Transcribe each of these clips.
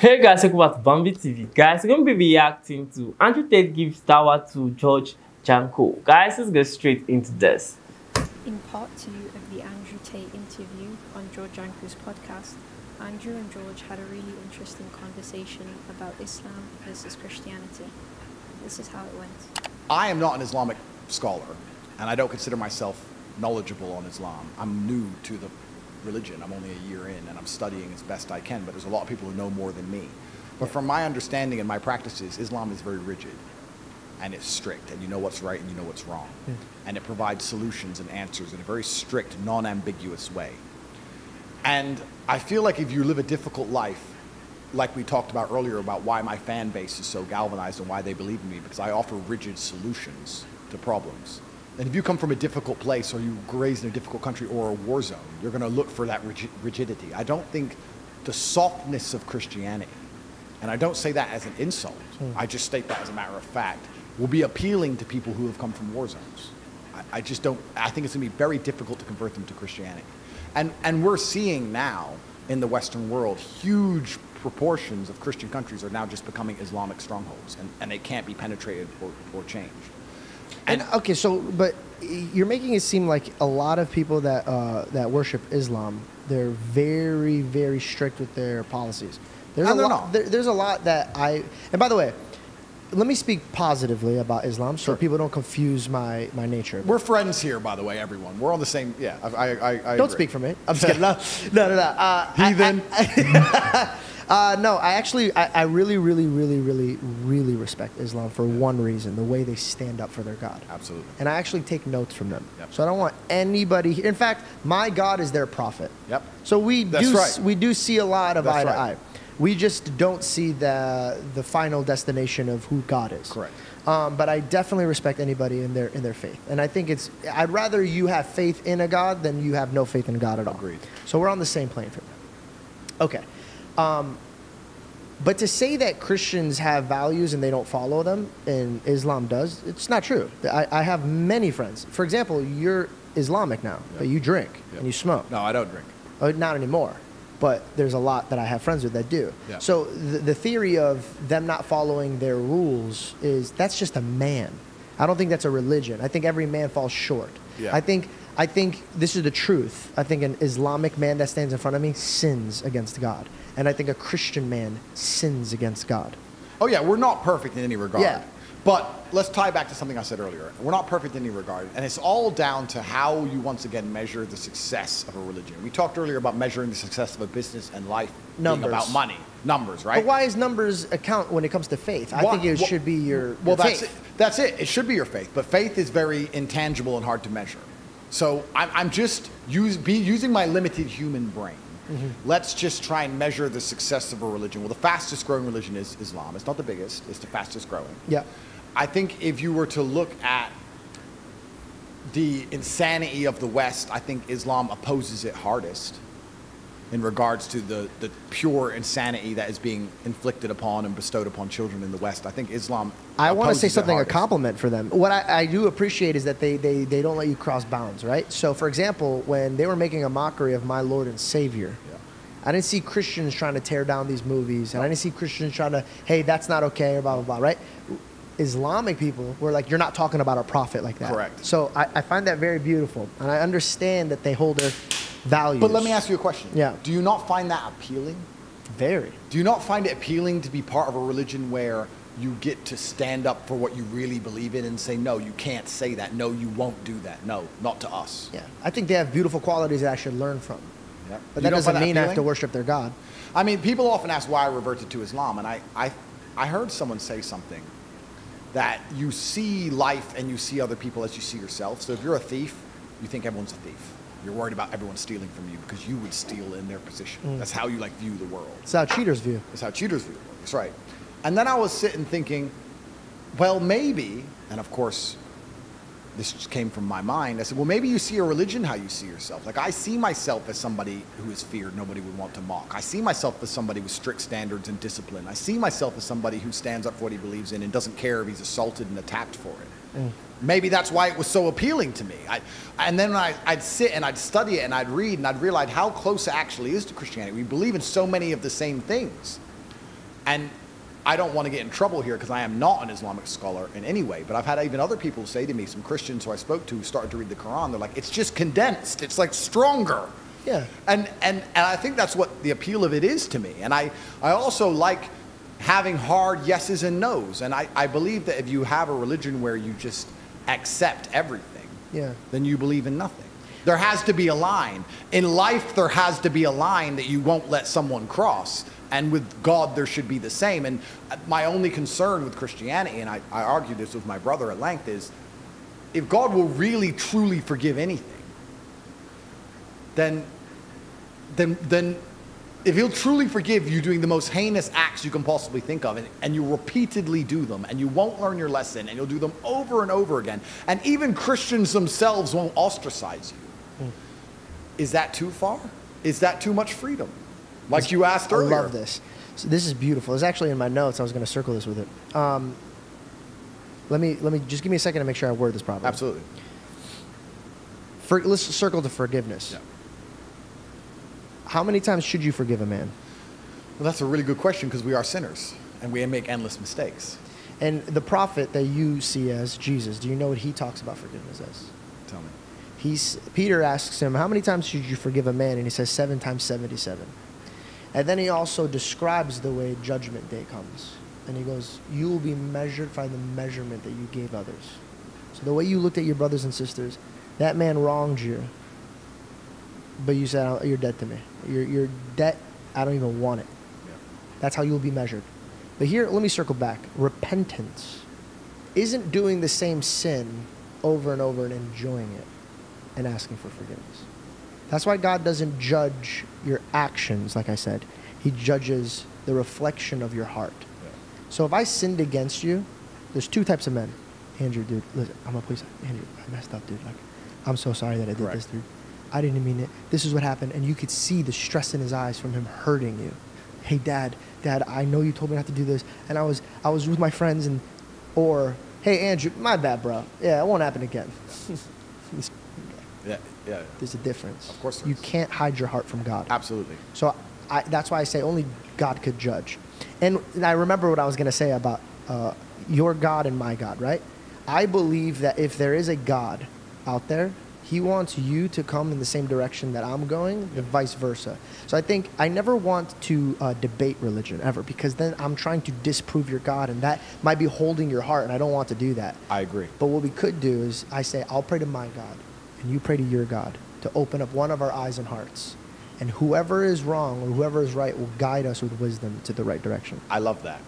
Hey guys, welcome back to Bambi TV. Guys, we're going to be reacting to Andrew Tate gives dawah to George Janko. Guys, let's go straight into this. In part 2 of the Andrew Tate interview on George Janko's podcast, Andrew and George had a really interesting conversation about Islam versus Christianity. This is how it went. I am not an Islamic scholar, and I don't consider myself knowledgeable on Islam. I'm new to the religion. I'm only a year in, and I'm studying as best I can, but there's a lot of people who know more than me. But from my understanding and my practices, Islam is very rigid, and it's strict, and you know what's right and you know what's wrong. Yeah. And it provides solutions and answers in a very strict, non-ambiguous way. And I feel like if you live a difficult life, like we talked about earlier about why my fan base is so galvanized and why they believe in me, because I offer rigid solutions to problems. And if you come from a difficult place or you raised in a difficult country or a war zone, you're going to look for that rigidity. I don't think the softness of Christianity, and I don't say that as an insult, I just state that as a matter of fact, will be appealing to people who have come from war zones. I just don't, I think it's going to be very difficult to convert them to Christianity. And we're seeing now in the Western world, huge proportions of Christian countries are now just becoming Islamic strongholds, and they can't be penetrated or changed. And okay, so, but you're making it seem like a lot of people that that worship Islam, they're very, very strict with their policies. There's a lot that I, and by the way, let me speak positively about Islam so people don't confuse my nature. We're friends here, by the way, everyone. We're on the same, yeah, I don't agree. Speak for me. I'm just kidding. No. Heathen. No, I actually, I really, really, really, really, really respect Islam for one reason, the way they stand up for their God. Absolutely. And I actually take notes from them. Yep. So I don't want anybody here. In fact, my God is their prophet. Yep. So we do see a lot of eye to eye. We just don't see the final destination of who God is. Correct. But I definitely respect anybody in their faith, and I think it's, I'd rather you have faith in a God than you have no faith in God at all. Agreed. So we're on the same plane field. Okay, but to say that Christians have values and they don't follow them, and Islam does, it's not true. I have many friends. For example, you're Islamic now, but you drink and you smoke. No, I don't drink. Oh, not anymore. But there's a lot that I have friends with that do. Yeah. So the theory of them not following their rules is that's just a man. I don't think that's a religion. I think every man falls short. Yeah. I think this is the truth. I think an Islamic man that stands in front of me sins against God. And I think a Christian man sins against God. Oh yeah, we're not perfect in any regard. Yeah. But let's tie back to something I said earlier. We're not perfect in any regard, and it's all down to how you once again measure the success of a religion. We talked earlier about measuring the success of a business and life being about money. Numbers, right? But why is numbers account when it comes to faith? I think it should be your faith. Well, that's it. That's it. It should be your faith. But faith is very intangible and hard to measure. So I'm just using my limited human brain. Let's just try and measure the success of a religion. Well, the fastest growing religion is Islam. It's not the biggest. It's the fastest growing. Yeah. I think if you were to look at the insanity of the West, I think Islam opposes it hardest in regards to the pure insanity that is being inflicted upon and bestowed upon children in the West. I think Islam, I want to say something, a compliment for them. What I do appreciate is that they don't let you cross bounds, right? So for example, when they were making a mockery of my Lord and Savior, I didn't see Christians trying to tear down these movies, and I didn't see Christians trying to, hey, that's not okay, or blah, blah, blah, right? Islamic people were like, you're not talking about a prophet like that. Correct. So I find that very beautiful, and I understand that they hold their values. But let me ask you a question. Yeah. Do you not find that appealing? Very. Do you not find it appealing to be part of a religion where you get to stand up for what you really believe in and say, no, you can't say that. No, you won't do that. No, not to us. Yeah. I think they have beautiful qualities that I should learn from. Yeah. But that doesn't mean I have to worship their God. I mean, people often ask why I reverted to Islam, and I heard someone say something that you see life and you see other people as you see yourself. So if you're a thief, you think everyone's a thief. You're worried about everyone stealing from you because you would steal in their position. That's how you like view the world. It's how cheaters view. It's how cheaters view the world. That's right. And then I was sitting thinking, well, maybe, and of course, this just came from my mind. I said, well, maybe you see a religion how you see yourself. Like, I see myself as somebody who is feared, nobody would want to mock. I see myself as somebody with strict standards and discipline. I see myself as somebody who stands up for what he believes in and doesn't care if he's assaulted and attacked for it. Maybe that's why it was so appealing to me. And then I'd sit and I'd study it and I'd read and I'd realize how close it actually is to Christianity. We believe in so many of the same things. And I don't want to get in trouble here because I am not an Islamic scholar in any way, but I've had even other people say to me, some Christians who I spoke to who started to read the Quran, they're like, it's just condensed, it's like stronger. Yeah. And I think that's what the appeal of it is to me. And I also like having hard yeses and nos. And I believe that if you have a religion where you just accept everything, yeah, then you believe in nothing. There has to be a line. In life, there has to be a line that you won't let someone cross. And with God, there should be the same. And my only concern with Christianity, and I argue this with my brother at length, is if God will really, truly forgive anything, then if he'll truly forgive you doing the most heinous acts you can possibly think of, and you repeatedly do them, and you won't learn your lesson, and you'll do them over and over again, and even Christians themselves won't ostracize you. Mm. Is that too far? Is that too much freedom? Like you asked earlier. I love this. So this is beautiful. It's actually in my notes. I was going to circle this with it. Let me just give me a second to make sure I word this properly. Absolutely. Let's circle to forgiveness. Yeah. How many times should you forgive a man? Well, that's a really good question because we are sinners and we make endless mistakes. And the prophet that you see as Jesus, do you know what he talks about forgiveness as? Tell me. Peter asks him, how many times should you forgive a man? And he says 7 times 77. And then he also describes the way judgment day comes. And he goes, you will be measured by the measurement that you gave others. So the way you looked at your brothers and sisters, that man wronged you. But you said, oh, you're dead to me. Your debt, I don't even want it. Yeah. That's how you'll be measured. But here, let me circle back. Repentance isn't doing the same sin over and over and enjoying it and asking for forgiveness. That's why God doesn't judge your actions, like I said. He judges the reflection of your heart. Yeah. So if I sinned against you, there's 2 types of men. Andrew, dude, listen, I'm a police. Andrew, I messed up, dude. Like, I'm so sorry that I did this, dude. I didn't mean it. This is what happened. And you could see the stress in his eyes from him hurting you. Hey, Dad, I know you told me not to do this. And I was with my friends. And, or, hey, Andrew, my bad, bro. Yeah, it won't happen again. Yeah. There's a difference. Of course there is. You can't hide your heart from God. Absolutely. So that's why I say only God could judge. And I remember what I was going to say about your God and my God, right? I believe that if there is a God out there, he wants you to come in the same direction that I'm going, and vice versa. So I think I never want to debate religion ever, because then I'm trying to disprove your God, and that might be holding your heart, and I don't want to do that. I agree. But what we could do is I say, I'll pray to my God, and you pray to your God, to open up one of our eyes and hearts. And whoever is wrong or whoever is right will guide us with wisdom to the right direction. I love that.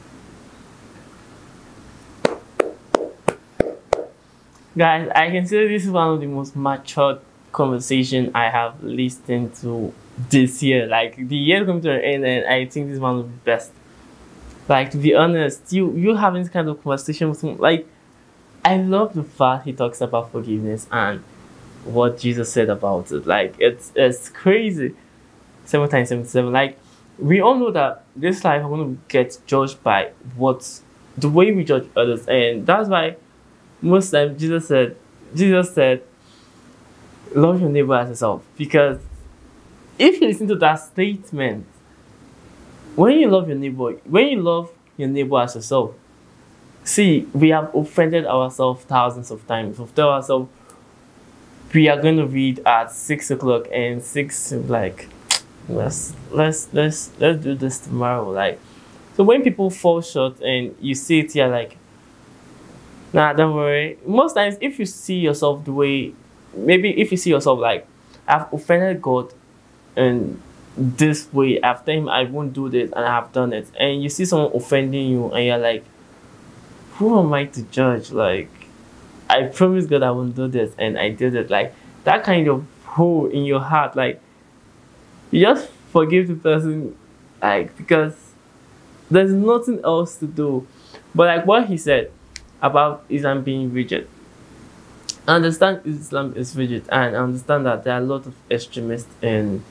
Guys, I consider this one of the most mature conversations I have listened to this year. Like, the year coming to an end, and I think this is one of the best. Like, to be honest, you having this kind of conversation with him, like, I love the fact he talks about forgiveness and what Jesus said about it. Like, it's crazy. 7 times 77. Like, we all know that this life, we're going to get judged by the way we judge others, and that's why most times Jesus said, love your neighbor as yourself. Because if you listen to that statement, when you love your neighbor as yourself, see, we have offended ourselves thousands of times. We've told ourselves, we are going to read at 6 o'clock and 6, like, let's do this tomorrow. Like, so when people fall short and you see it here, like, nah, don't worry. Most times, if you see yourself the way, maybe if you see yourself like, I've offended God in this way, I've told him I won't do this and I've done it. And you see someone offending you and you're like, who am I to judge? Like, I promised God I won't do this and I did it. Like, that kind of hole in your heart, like, you just forgive the person, like, because there's nothing else to do. But like what he said, about Islam being rigid. I understand Islam is rigid, and I understand that there are a lot of extremists in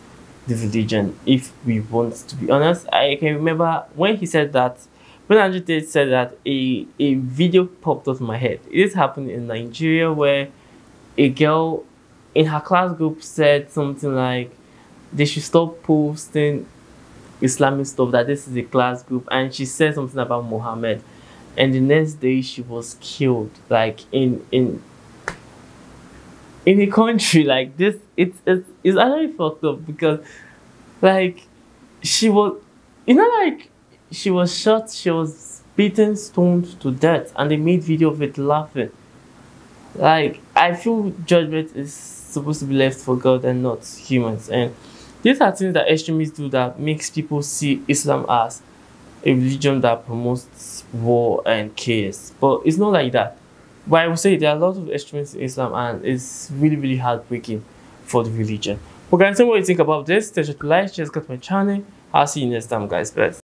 the religion, if we want to be honest. I can remember when he said that, when Andrew Tate said that, a video popped up in my head. This happened in Nigeria, where a girl in her class group said something like, they should stop posting Islamic stuff, that this is a class group, and she said something about Muhammad, and the next day she was killed, like in a country like this. It's actually fucked up, because like she was, you know, like she was shot, she was beaten, stoned to death, and they made video of it laughing. Like, I feel judgment is supposed to be left for God and not humans, and these are things that extremists do that makes people see Islam as a religion that promotes war and chaos. But it's not like that. But I would say there are a lot of extremists in Islam, and it's really, really heartbreaking for the religion. But guys, tell me what you think about this. Tell me what you like. Subscribe to my channel. I'll see you next time, guys. Bye.